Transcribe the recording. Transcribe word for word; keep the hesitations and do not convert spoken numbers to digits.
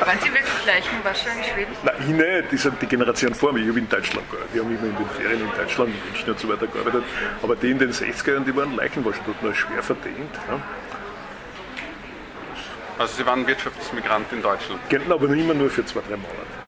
Waren Sie wirklich gleich in Warschau in Schweden? Nein, ich nicht. Die sind die Generation vor mir. Ich habe in Deutschland gearbeitet. Wir haben immer in den Ferien in Deutschland, in München und so weiter gearbeitet. Aber die in den sechzigern, die waren Leichenwaschen, dort noch schwer verdient. Ja. Also Sie waren Wirtschaftsmigrant in Deutschland? Genau, aber immer nur für zwei, drei Monate.